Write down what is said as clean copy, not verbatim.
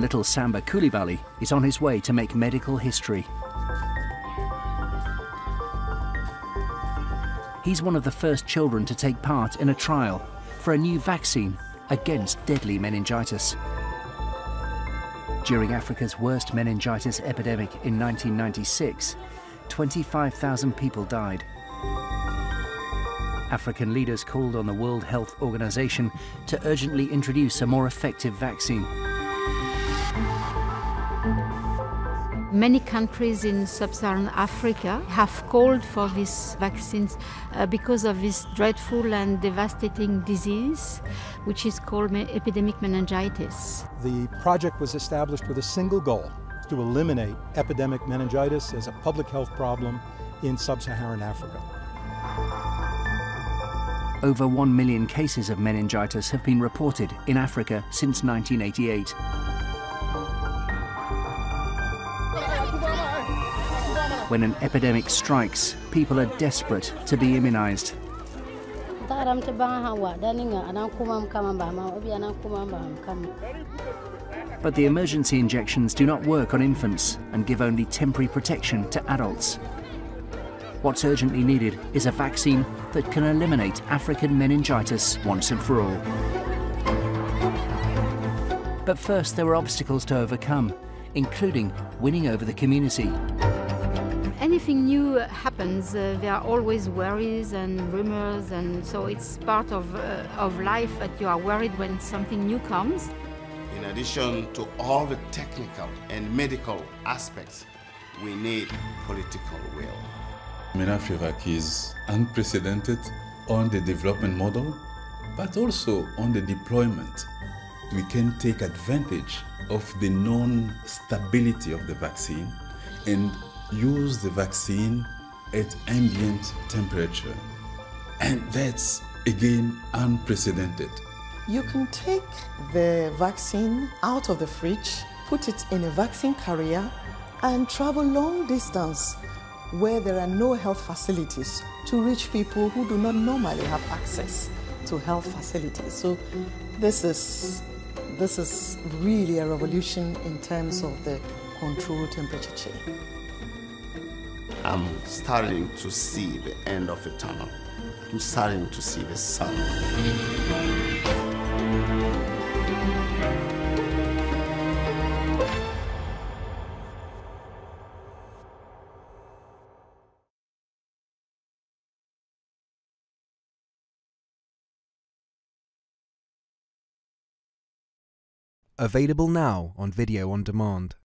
little Samba Koulibaly is on his way to make medical history. He's one of the first children to take part in a trial for a new vaccine against deadly meningitis. During Africa's worst meningitis epidemic in 1996, 25,000 people died. African leaders called on the World Health Organization to urgently introduce a more effective vaccine. Many countries in Sub-Saharan Africa have called for these vaccines because of this dreadful and devastating disease, which is called epidemic meningitis. The project was established with a single goal: to eliminate epidemic meningitis as a public health problem in Sub-Saharan Africa. Over 1 million cases of meningitis have been reported in Africa since 1988. When an epidemic strikes, people are desperate to be immunized. But the emergency injections do not work on infants and give only temporary protection to adults. What's urgently needed is a vaccine that can eliminate African meningitis once and for all. But first, there were obstacles to overcome, including winning over the community. Anything new happens, there are always worries and rumors, and so it's part of life that you are worried when something new comes. In addition to all the technical and medical aspects, we need political will. MenAfriVac is unprecedented on the development model, but also on the deployment. We can take advantage of the known stability of the vaccine and use the vaccine at ambient temperature. And that's, again, unprecedented. You can take the vaccine out of the fridge, put it in a vaccine carrier, and travel long distance where there are no health facilities to reach people who do not normally have access to health facilities. So this is really a revolution in terms of the controlled temperature chain. I'm starting to see the end of the tunnel. I'm starting to see the sun. Available now on video on demand.